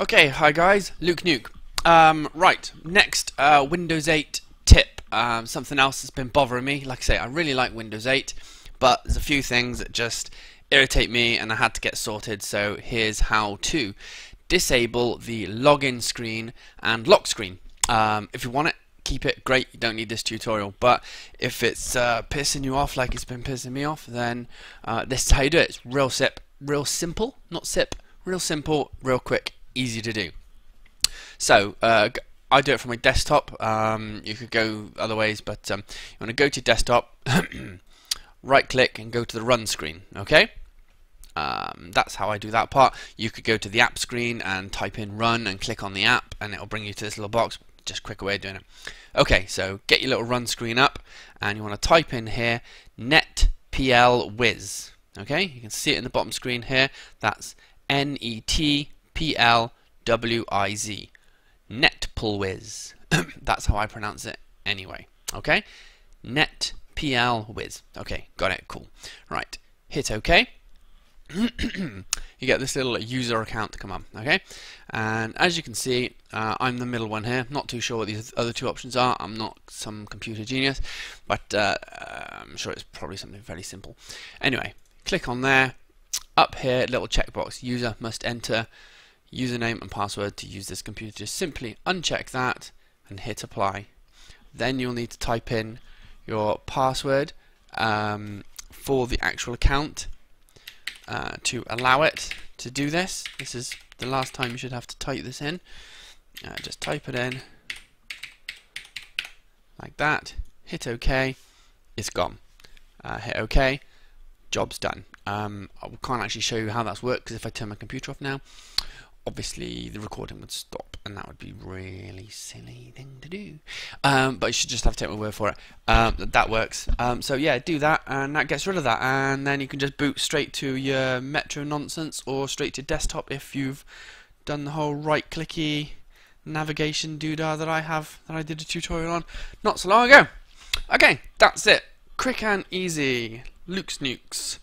Okay, hi guys, Luke Nuke. Right, next Windows 8 tip. Something else that's been bothering me. Like I say, I really like Windows 8, but there's a few things that just irritate me and I had to get sorted, so here's how to disable the login screen and lock screen. If you want it, keep it, great, you don't need this tutorial, but if it's pissing you off like it's been pissing me off, then this is how you do it. It's real simple, real quick, easy to do. So I do it from my desktop. You could go other ways, but you want to go to desktop, right click and go to the run screen, okay? That's how I do that part. You could go to the app screen and type in run and click on the app and it'll bring you to this little box. Just a quicker way of doing it. Okay, so get your little run screen up and you want to type in here netplwiz. Okay, you can see it in the bottom screen here. That's netplwiz. Netplwiz. That's how I pronounce it anyway. Okay, netplwiz. Okay, got it, cool. Right, hit OK. You get this little user account to come up, okay? And as you can see, I'm the middle one here. Not too sure what these other two options are. I'm not some computer genius, but I'm sure it's probably something very simple. Anyway, click on there. Up here, little checkbox. User must enter username and password to use this computer. Just simply uncheck that and hit apply. Then you'll need to type in your password for the actual account. To allow it to do this. This is the last time you should have to type this in. Just type it in like that, hit OK, it's gone. Hit OK, job's done. I can't actually show you how that's worked because if I turn my computer off now, obviously the recording would stop and that would be really silly thing to do. But you should just have to take my word for it. That works. So yeah, do that and that gets rid of that, and then you can just boot straight to your Metro nonsense or straight to desktop if you've done the whole right clicky navigation doodah that I did a tutorial on not so long ago. Okay, that's it. Quick and easy. Luke's Nukes.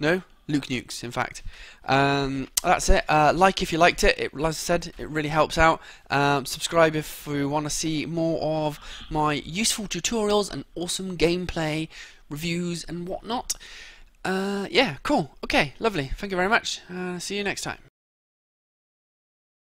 No? Luke Nukes, in fact. That's it. Like if you liked it. As I said, it really helps out. Subscribe if you want to see more of my useful tutorials and awesome gameplay reviews and whatnot. Yeah, cool. Okay, lovely. Thank you very much. See you next time.